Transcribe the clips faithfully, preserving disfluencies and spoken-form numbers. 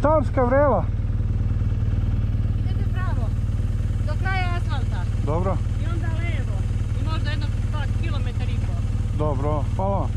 znam, Tarska vrela. Ide pravo, do kraja asfalta. Dobro. I onda levo, i možda jednog kilometar i pol. Dobro, hvala.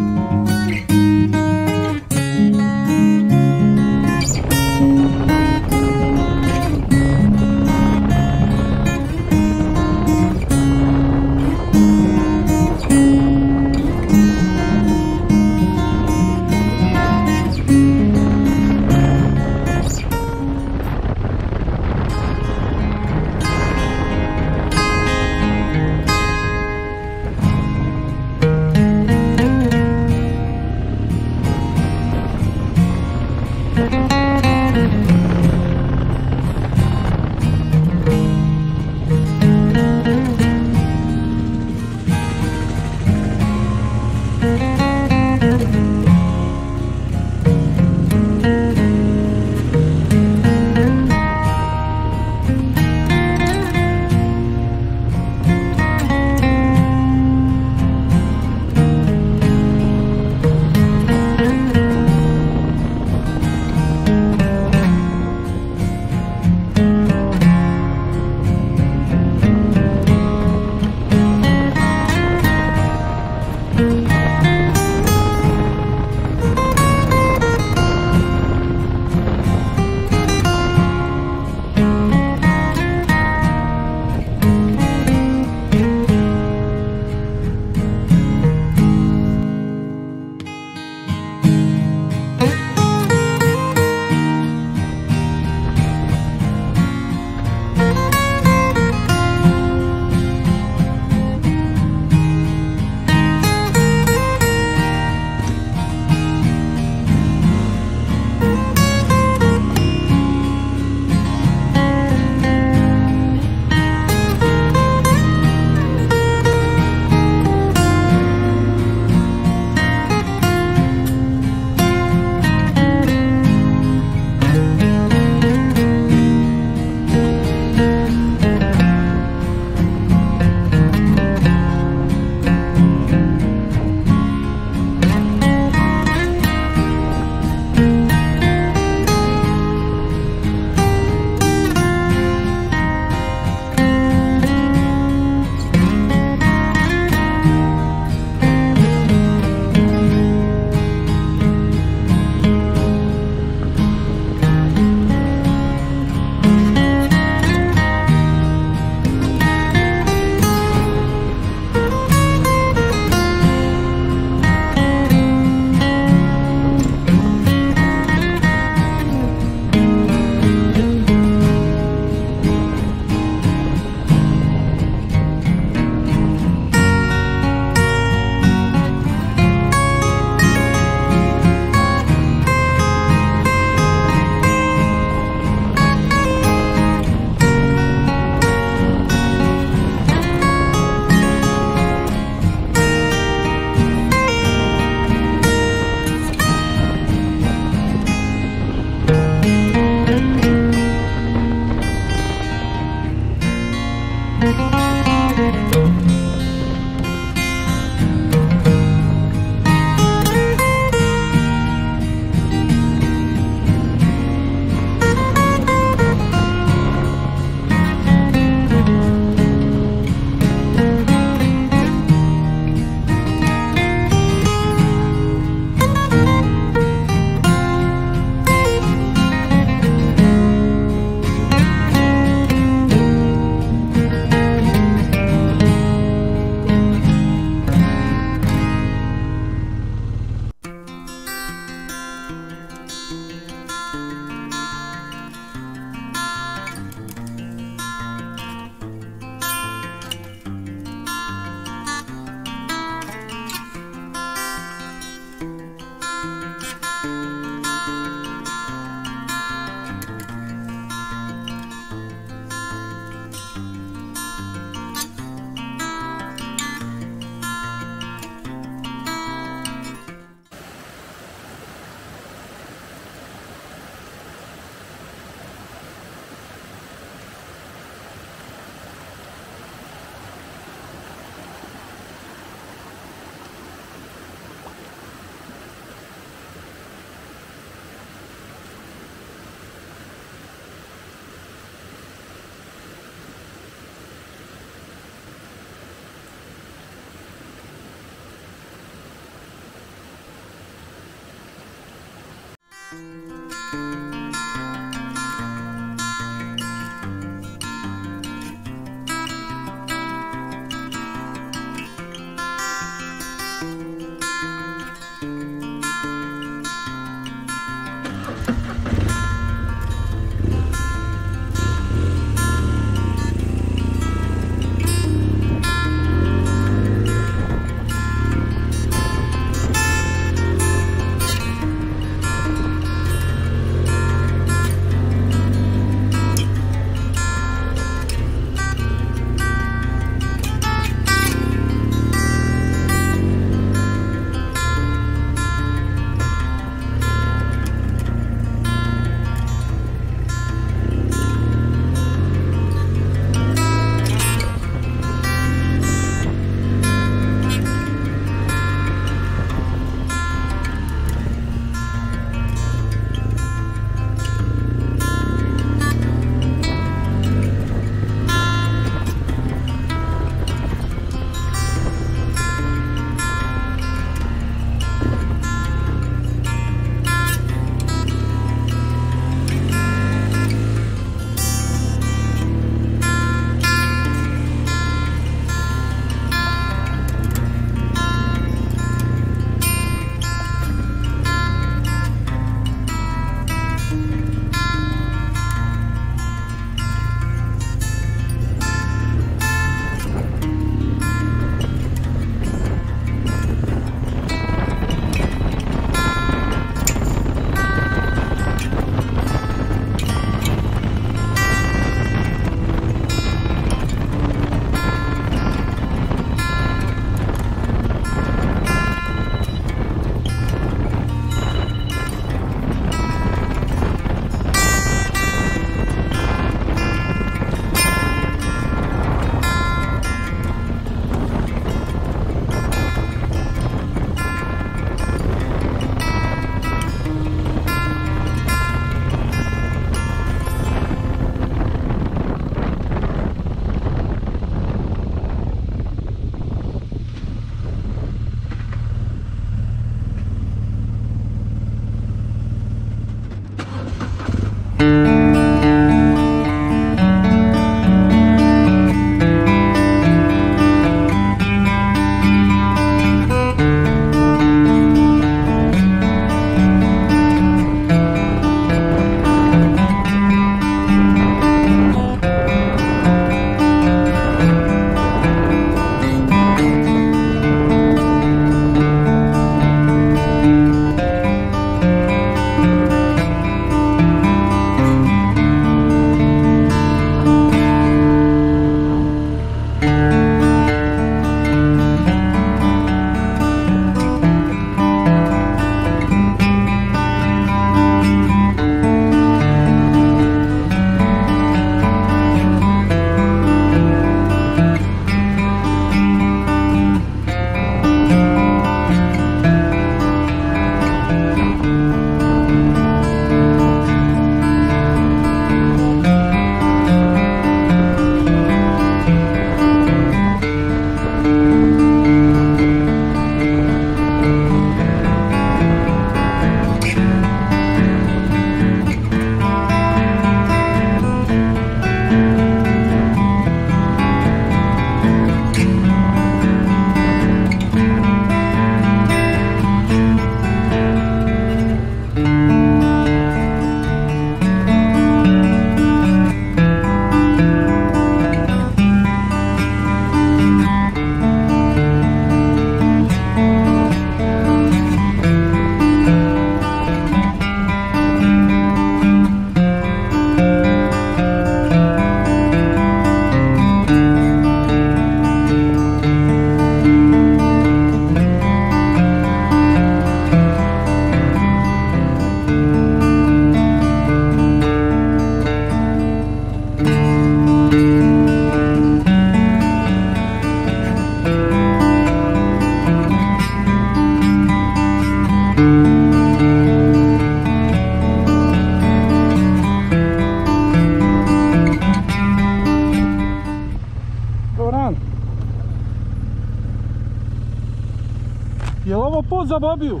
Je li ovo put za Bobiju?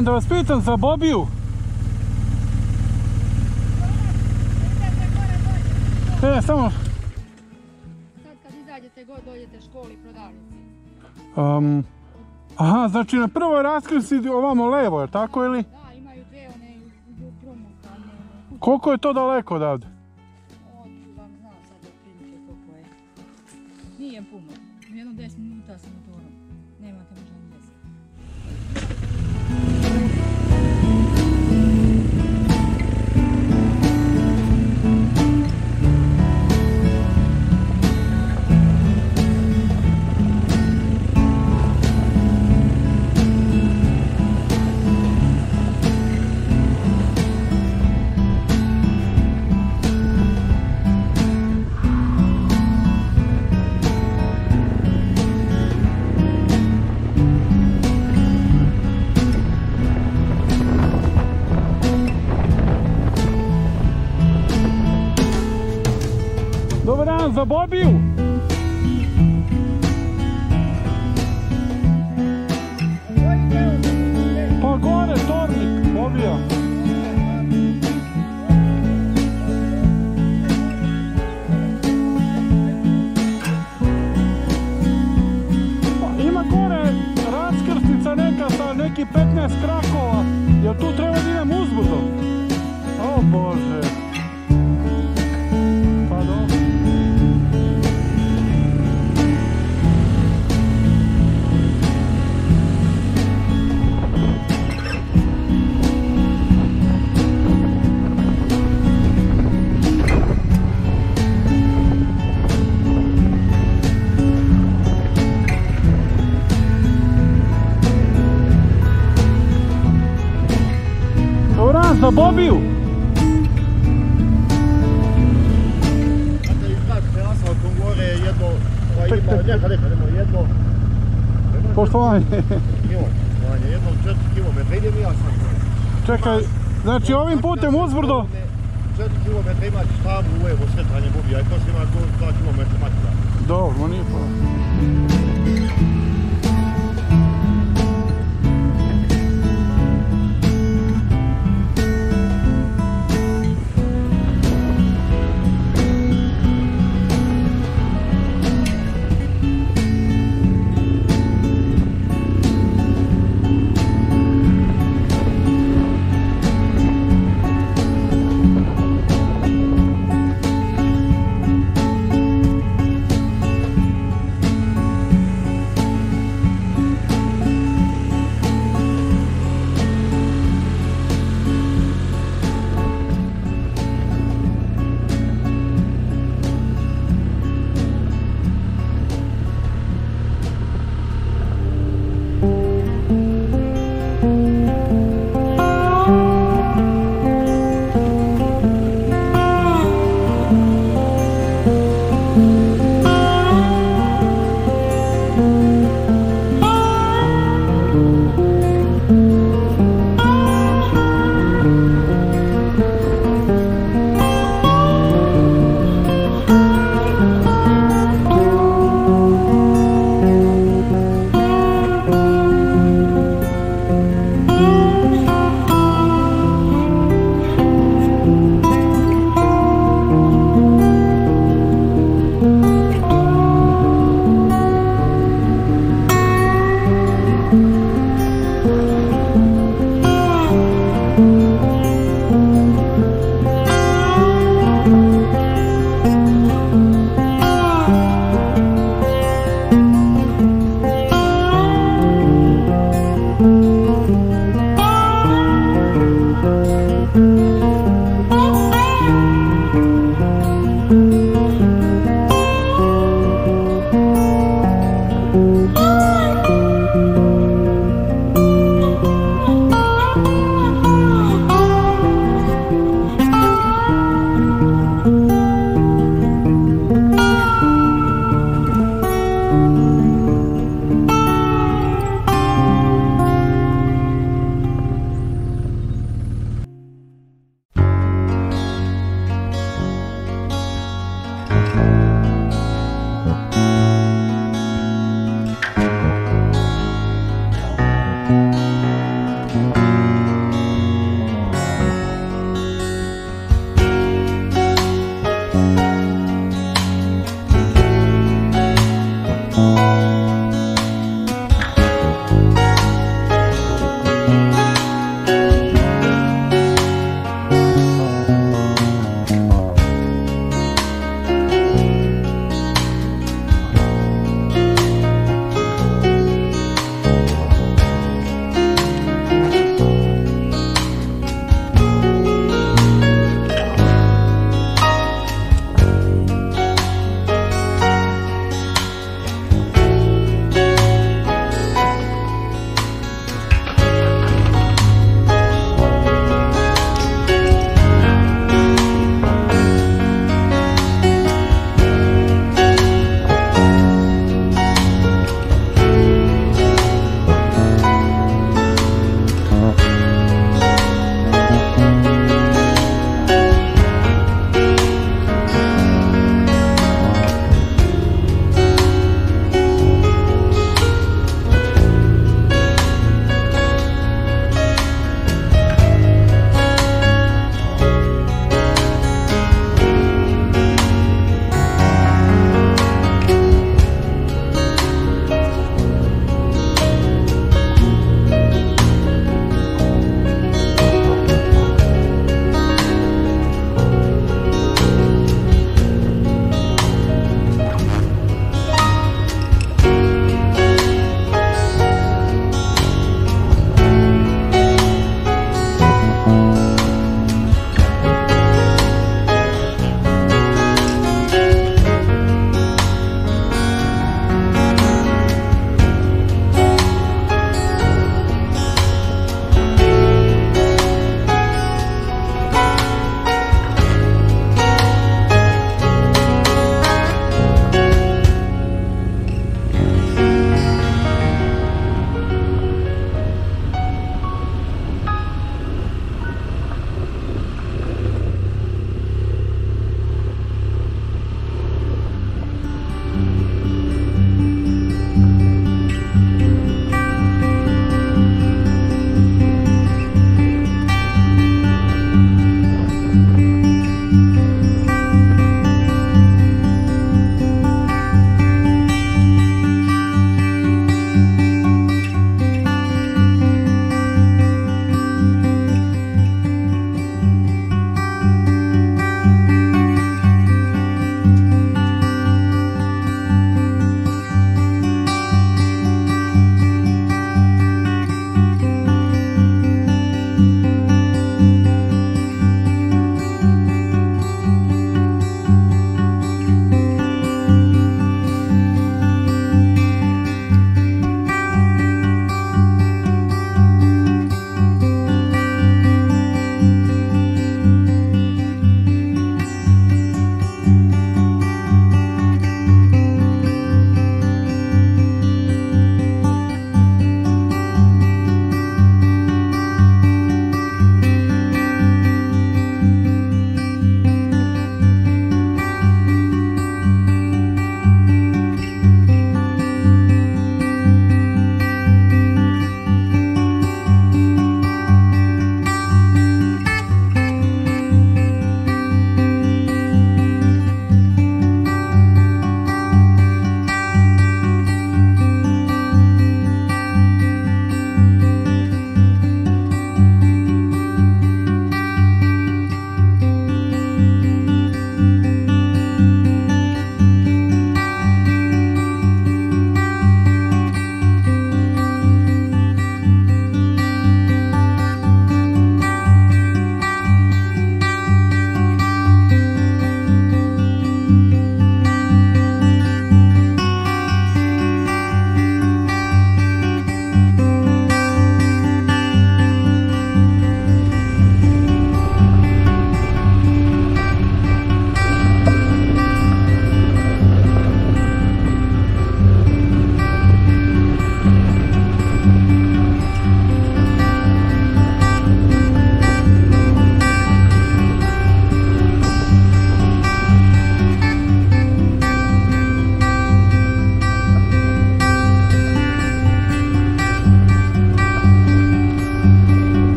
Dragan, da vas pitam za Bobiju. E, samo... Sad kad izađete god dođete školi i prodavnici. Aha, znači na prvoj raskrsi ovamo levo, je li tako ili? Da, imaju dve one krumuka. Koliko je to daleko odavde? Od vam znam sad otprilike koliko je. Nije puno, u jednom deset minuta sa motorom. Nemate možda ni deset. Za Bobiju! Pa gore, Tornik, Bobija! Pa ima gore raskrstica neka sa neki petnaest krakova, jer tu treba da idem uzbudom. O Bože! Pa dobro. Za Bobiju! Znate, i kak prelazao tom gore je jedno, ima neka neka, nema jedno... Poštovanje! Poštovanje, jedno četiri kilometra, idem i ja sam. Čekaj, znači ovim putem uzbrdo... četiri kilometra imaš stavu ulevo sretanje Bobija, i to se ima dva kilometra matura. Dobro, nije pa.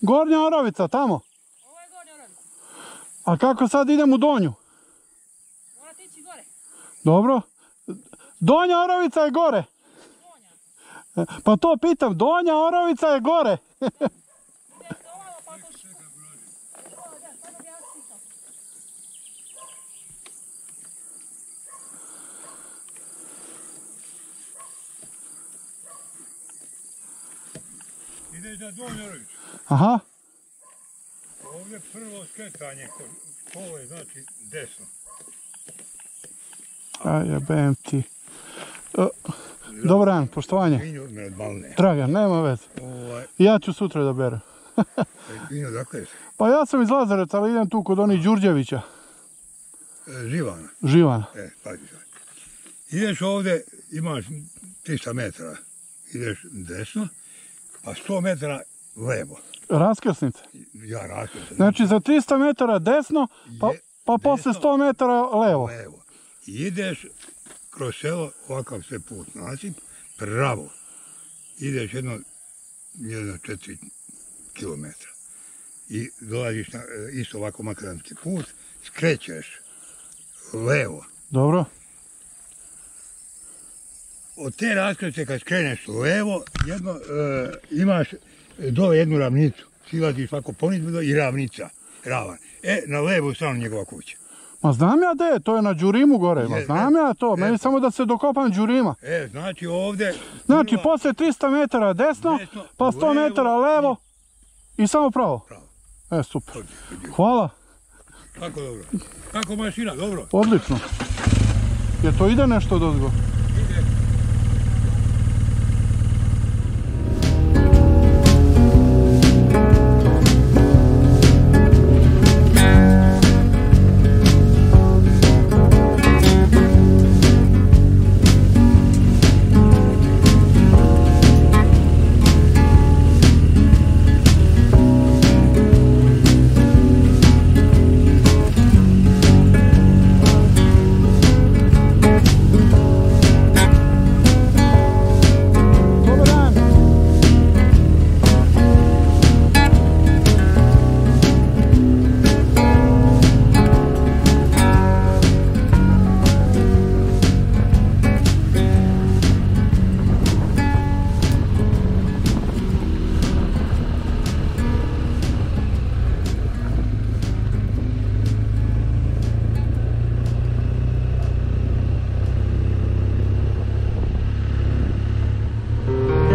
Gornja Orovica, tamo. Ovo je Gornja Orovica. A kako sad idem u Donju? Morate ići gore. Dobro. Donja Orovica je gore. Donja. Pa to pitam, Donja Orovica je gore. Ideš na Donju Orovicu. Aha. Ovdje prvo skretanje, ovo je znači desno. Ajde, B M T. Dobar dan, poštovanje. Vinju normalne. Dragan, nema veze. Ja ću sutra da berem. Vinju, dakle si? Pa ja sam iz Lazareca, ali idem tu kod onih Đurđevića. Živana. Živana. E, pađi sad. Ideš ovdje, imaš tristo metara. Ideš desno, a sto metara levo. Raskrsnica? Ja, raskrsnica. Znači za tristo metara desno, pa posle sto metara levo. Ideš kroz selo, ovakav se put nalazi, pravo. Ideš jedno četiri kilometra. I dolaziš na isto ovako makadamski put, skrećeš levo. Dobro. Od te raskrsnice kad skreneš levo, imaš dole jednu ravnicu. Silaziš ovako ponizbrdo i ravnica, ravan. E, na levu stranu njegova kuća. Ma znam ja gdje, to je na Đurimu gore, ma znam ja to, meni samo da se dokopam Đurima. E, znači ovdje... Znači, poslije tristo metara desno, pa sto metara levo i samo pravo. E, super. Hvala. Kako dobro? Kako mašina, dobro? Odlično. Jer to ide nešto dozgo. Thank you.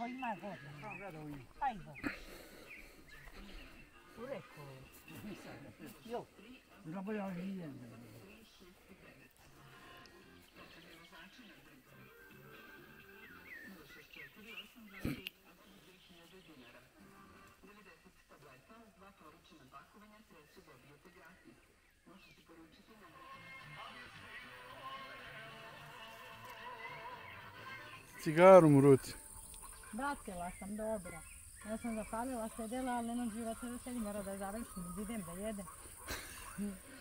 Ko ima godina? Sam gledao ima. Pa i Boga. U reku. Jo. Zaboljao življen. Možete poručiti na vrata. Cigaru mu ruti. Vratila sam, dobro. Ja sam zapalila, sedela, ali nemam života da sedim, mora da završim, idem da jedem.